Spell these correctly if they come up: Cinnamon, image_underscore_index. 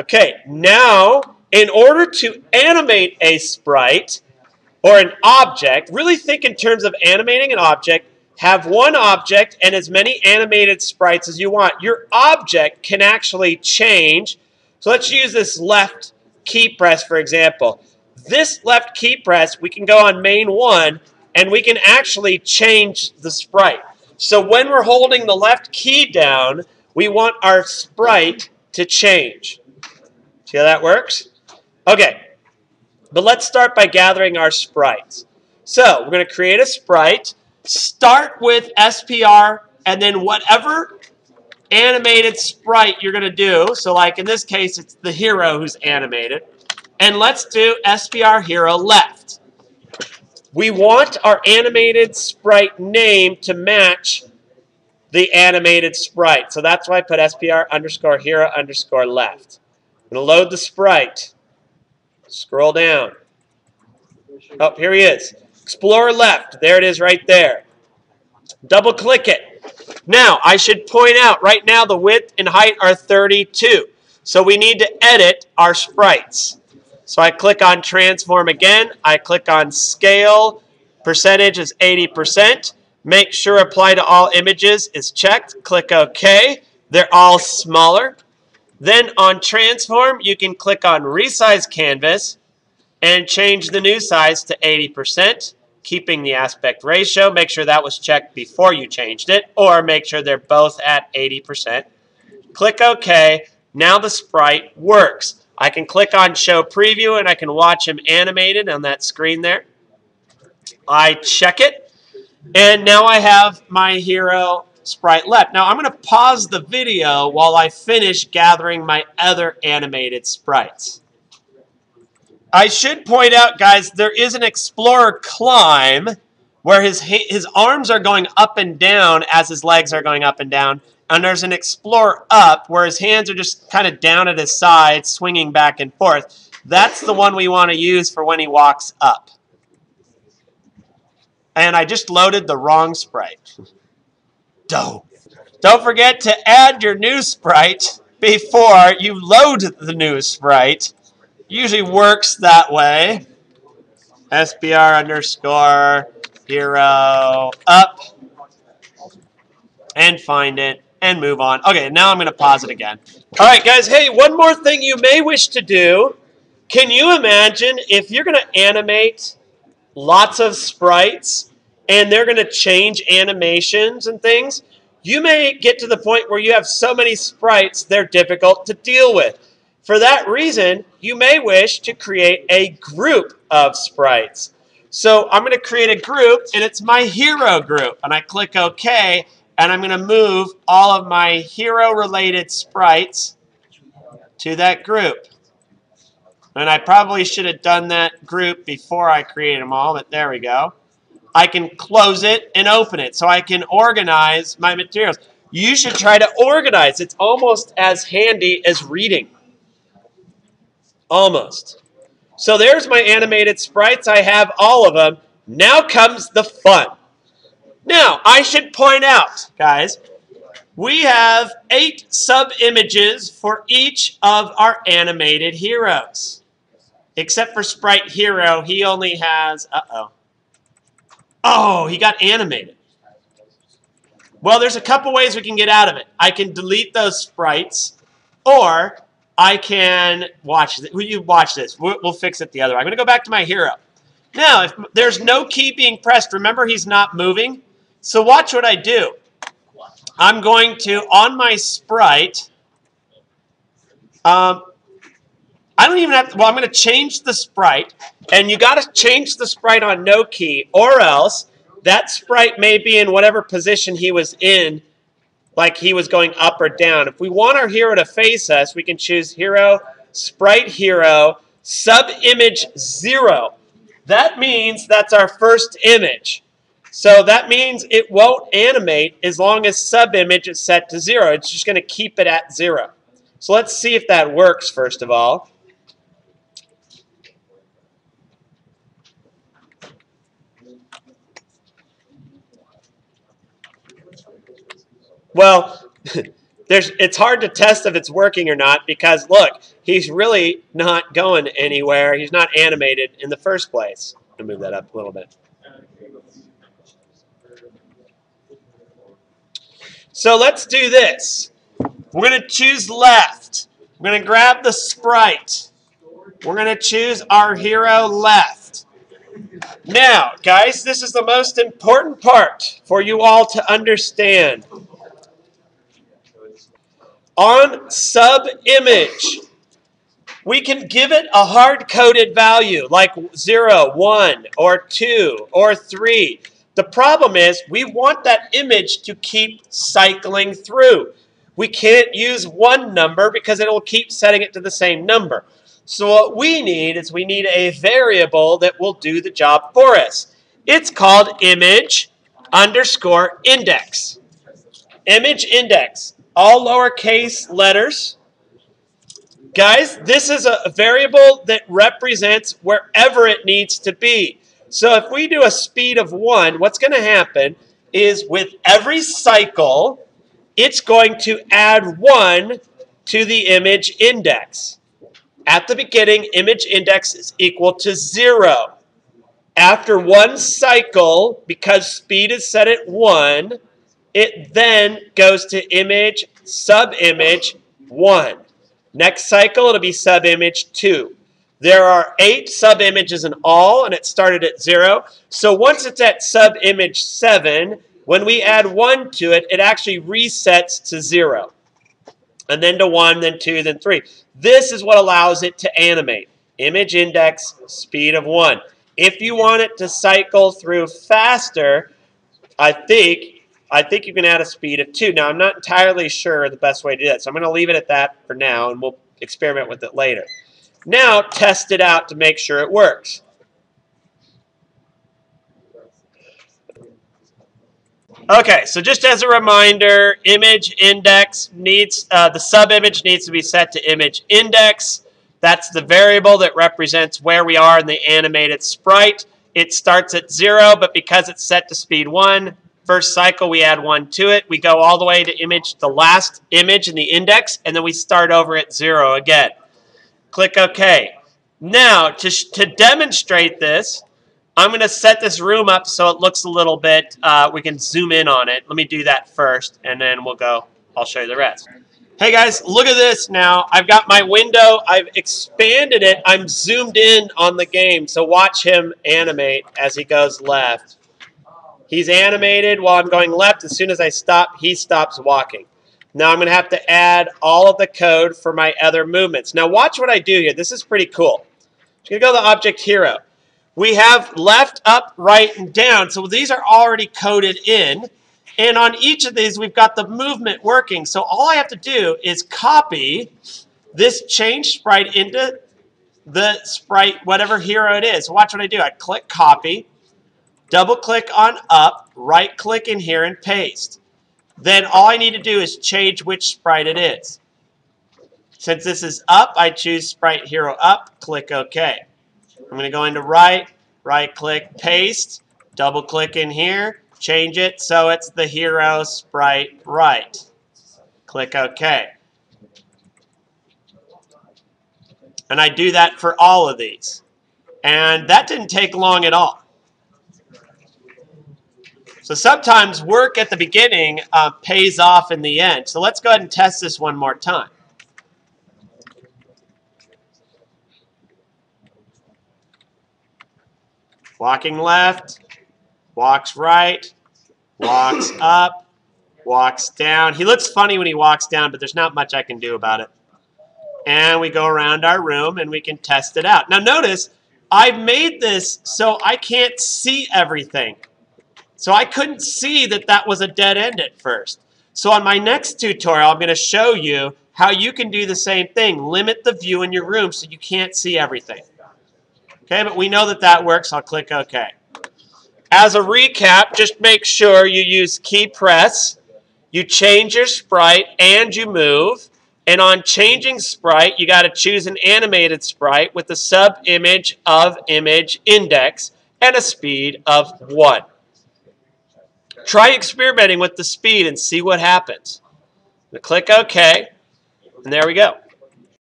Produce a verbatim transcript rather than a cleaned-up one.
Okay, now in order to animate a sprite or an object, really think in terms of animating an object, have one object and as many animated sprites as you want. Your object can actually change. So let's use this left key press, for example. This left key press, we can go on main one and we can actually change the sprite. So when we're holding the left key down, we want our sprite to change. See how that works? Okay, but let's start by gathering our sprites. So we're going to create a sprite, start with S P R, and then whatever animated sprite you're going to do. So like in this case, it's the hero who's animated. And let's do S P R hero left. We want our animated sprite name to match the animated sprite. So that's why I put S P R underscore hero underscore left. I'm going to load the sprite. Scroll down. Oh, here he is. Explorer left. There it is right there. Double click it. Now, I should point out, right now the width and height are thirty-two. So we need to edit our sprites. So I click on transform again. I click on scale. Percentage is eighty percent. Make sure apply to all images is checked. Click OK. They're all smaller. Then on transform, you can click on resize canvas and change the new size to eighty percent, keeping the aspect ratio. Make sure that was checked before you changed it, or make sure they're both at eighty percent. Click OK. Now the sprite works. I can click on Show Preview, and I can watch him animated on that screen there. I check it, and now I have my hero sprite left. Now, I'm going to pause the video while I finish gathering my other animated sprites. I should point out, guys, there is an Explorer climb where his, his arms are going up and down as his legs are going up and down. And there's an Explorer up where his hands are just kind of down at his side, swinging back and forth. That's the one we want to use for when he walks up. And I just loaded the wrong sprite. Don't. Don't forget to add your new sprite before you load the new sprite. Usually works that way. S P R underscore hero up. And find it. And move on. Okay, now I'm going to pause it again. All right, guys, hey, one more thing you may wish to do. Can you imagine if you're going to animate lots of sprites and they're going to change animations and things? You may get to the point where you have so many sprites they're difficult to deal with. For that reason, you may wish to create a group of sprites. So I'm going to create a group, and it's my hero group. And I click OK. And I'm going to move all of my hero-related sprites to that group. And I probably should have done that group before I created them all, but there we go. I can close it and open it, so I can organize my materials. You should try to organize. It's almost as handy as reading. Almost. So there's my animated sprites. I have all of them. Now comes the fun. Now, I should point out, guys, we have eight sub-images for each of our animated heroes. Except for Sprite Hero, he only has, uh-oh. Oh, he got animated. Well, there's a couple ways we can get out of it. I can delete those sprites, or I can watch this. You watch this. We'll, we'll fix it the other way. I'm going to go back to my hero. Now, if there's no key being pressed, remember he's not moving. So watch what I do. I'm going to, on my sprite, um, I don't even have to, well, I'm going to change the sprite. And you got to change the sprite on no key, or else that sprite may be in whatever position he was in, like he was going up or down. If we want our hero to face us, we can choose hero, sprite hero, sub-image zero. That means that's our first image. So that means it won't animate as long as sub-image is set to zero. It's just going to keep it at zero. So let's see if that works, first of all. Well, there's, it's hard to test if it's working or not because, look, he's really not going anywhere. He's not animated in the first place. I'm going to move that up a little bit. So let's do this. We're going to choose left. We're going to grab the sprite. We're going to choose our hero left. Now, guys, this is the most important part for you all to understand. On sub-image, we can give it a hard-coded value like zero, one, or two, or three. The problem is we want that image to keep cycling through. We can't use one number because it will keep setting it to the same number. So what we need is we need a variable that will do the job for us. It's called image underscore index. Image index, all lowercase letters. Guys, this is a variable that represents wherever it needs to be. So if we do a speed of one, what's going to happen is with every cycle, it's going to add one to the image index. At the beginning, image index is equal to zero. After one cycle, because speed is set at one, it then goes to image sub-image one. Next cycle, it'll be sub-image two. There are eight sub-images in all, and it started at zero. So once it's at sub-image seven, when we add one to it, it actually resets to zero. And then to one, then two, then three. This is what allows it to animate. Image index, speed of one. If you want it to cycle through faster, I think, I think you can add a speed of two. Now, I'm not entirely sure the best way to do that, so I'm going to leave it at that for now, and we'll experiment with it later. Now test it out to make sure it works. Okay, so just as a reminder, image index needs, uh, the sub-image needs to be set to image index. That's the variable that represents where we are in the animated sprite. It starts at zero, but because it's set to speed one, first cycle we add one to it. We go all the way to image, the last image in the index, and then we start over at zero again. Click OK. Now, to, to demonstrate this, I'm going to set this room up so it looks a little bit, uh, we can zoom in on it. Let me do that first, and then we'll go, I'll show you the rest. Hey guys, look at this now. I've got my window, I've expanded it, I'm zoomed in on the game. So watch him animate as he goes left. He's animated while I'm going left. As soon as I stop, he stops walking. Now I'm going to have to add all of the code for my other movements. Now watch what I do here. This is pretty cool. I'm going to go to the object hero. We have left, up, right, and down. So these are already coded in. And on each of these, we've got the movement working. So all I have to do is copy this change sprite into the sprite, whatever hero it is. Watch what I do. I click copy, double-click on up, right-click in here, and paste. Then all I need to do is change which sprite it is. Since this is up, I choose Sprite Hero Up, click OK. I'm going to go into right, right-click, paste, double-click in here, change it so it's the hero sprite right. Click OK. And I do that for all of these. And that didn't take long at all. So sometimes work at the beginning uh, pays off in the end. So let's go ahead and test this one more time. Walking left, walks right, walks up, walks down. He looks funny when he walks down, but there's not much I can do about it. And we go around our room and we can test it out. Now notice, I've made this so I can't see everything. So I couldn't see that that was a dead end at first. So on my next tutorial, I'm going to show you how you can do the same thing. Limit the view in your room so you can't see everything. Okay, but we know that that works. I'll click OK. As a recap, just make sure you use key press, you change your sprite, and you move. And on changing sprite, you got to choose an animated sprite with a sub-image of image index and a speed of one. Try experimenting with the speed and see what happens. I'm going to click OK, and there we go.